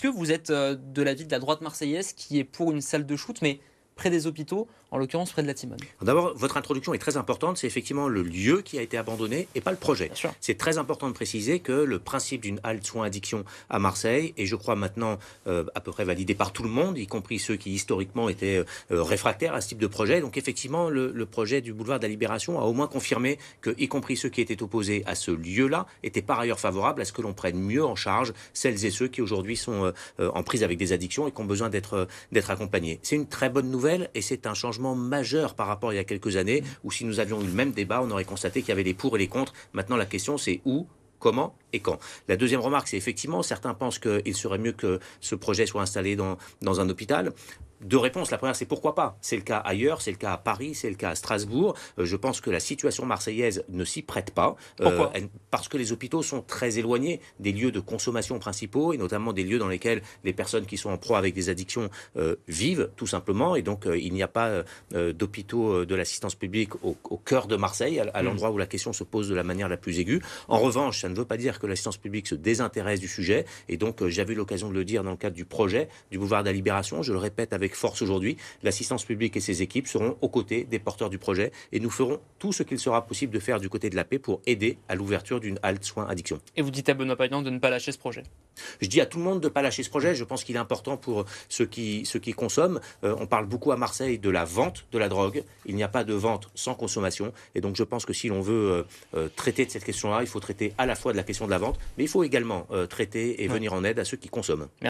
Est-ce que vous êtes de l'avis de la droite marseillaise qui est pour une salle de shoot, mais près des hôpitaux, en l'occurrence près de la Timone? D'abord, votre introduction est très importante, c'est effectivement le lieu qui a été abandonné et pas le projet. C'est très important de préciser que le principe d'une halte soins addiction à Marseille est, je crois, maintenant à peu près validé par tout le monde, y compris ceux qui historiquement étaient réfractaires à ce type de projet. Donc effectivement, le projet du boulevard de la Libération a au moins confirmé que, y compris ceux qui étaient opposés à ce lieu-là, étaient par ailleurs favorables à ce que l'on prenne mieux en charge celles et ceux qui aujourd'hui sont en prise avec des addictions et qui ont besoin d'être accompagnés. C'est une très bonne nouvelle. Et c'est un changement majeur par rapport à il y a quelques années où si nous avions eu le même débat, on aurait constaté qu'il y avait les pour et les contre. Maintenant, la question, c'est où, comment et quand. La deuxième remarque, c'est effectivement, certains pensent qu'il serait mieux que ce projet soit installé dans un hôpital. Deux réponses. La première, c'est pourquoi pas. C'est le cas ailleurs, c'est le cas à Paris, c'est le cas à Strasbourg. Je pense que la situation marseillaise ne s'y prête pas. Pourquoi ? Parce que les hôpitaux sont très éloignés des lieux de consommation principaux et notamment des lieux dans lesquels les personnes qui sont en proie avec des addictions vivent, tout simplement. Et donc, il n'y a pas d'hôpitaux de l'assistance publique au cœur de Marseille, à l'endroit où la question se pose de la manière la plus aiguë. En revanche, ça ne veut pas dire que l'assistance publique se désintéresse du sujet. Et donc, j'avais eu l'occasion de le dire dans le cadre du projet du boulevard de la Libération. Je le répète avec force aujourd'hui, l'assistance publique et ses équipes seront aux côtés des porteurs du projet et nous ferons tout ce qu'il sera possible de faire du côté de la paix pour aider à l'ouverture d'une halte soins addiction. Et vous dites à Benoît Payan de ne pas lâcher ce projet? Je dis à tout le monde de ne pas lâcher ce projet. Je pense qu'il est important pour ceux qui consomment. On parle beaucoup à Marseille de la vente de la drogue. Il n'y a pas de vente sans consommation. Et donc je pense que si l'on veut traiter de cette question-là, il faut traiter à la fois de la question de la vente, mais il faut également traiter et venir en aide à ceux qui consomment. Merci.